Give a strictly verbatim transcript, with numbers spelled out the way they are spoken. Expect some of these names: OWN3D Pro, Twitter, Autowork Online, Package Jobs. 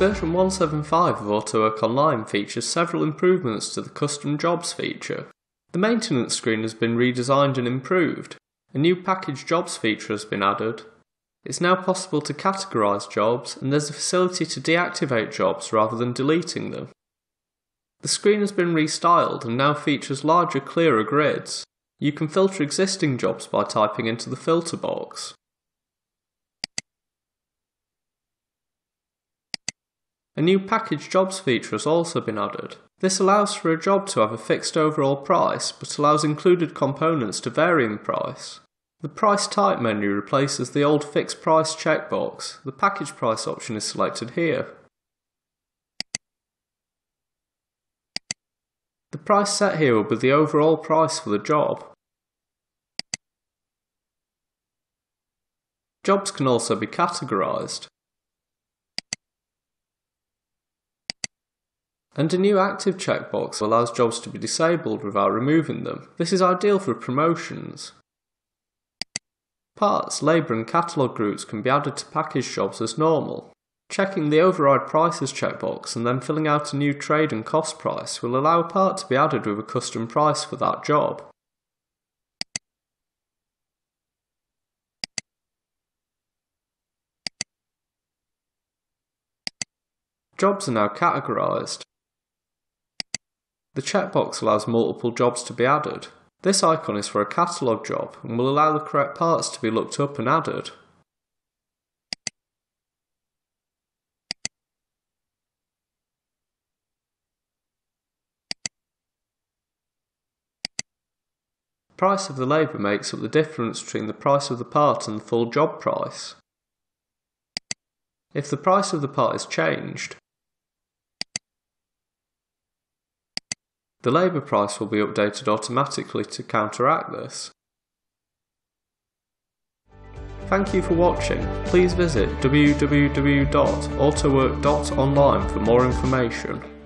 Version one seven five of Autowork Online features several improvements to the Custom Jobs feature. The Maintenance screen has been redesigned and improved. A new Package Jobs feature has been added. It's now possible to categorise jobs, and there's a facility to deactivate jobs rather than deleting them. The screen has been restyled and now features larger, clearer grids. You can filter existing jobs by typing into the filter box. A new Package Jobs feature has also been added. This allows for a job to have a fixed overall price, but allows included components to vary in price. The Price Type menu replaces the old Fixed Price checkbox. The Package Price option is selected here. The price set here will be the overall price for the job. Jobs can also be categorised. And a new active checkbox allows jobs to be disabled without removing them. This is ideal for promotions. Parts, labour and catalogue groups can be added to package jobs as normal. Checking the override prices checkbox and then filling out a new trade and cost price will allow a part to be added with a custom price for that job. Jobs are now categorised. The checkbox allows multiple jobs to be added. This icon is for a catalogue job and will allow the correct parts to be looked up and added. The price of the labour makes up the difference between the price of the part and the full job price. If the price of the part is changed, the labour price will be updated automatically to counteract this. Thank you for watching. Please visit w w w dot autowork dot online for more information.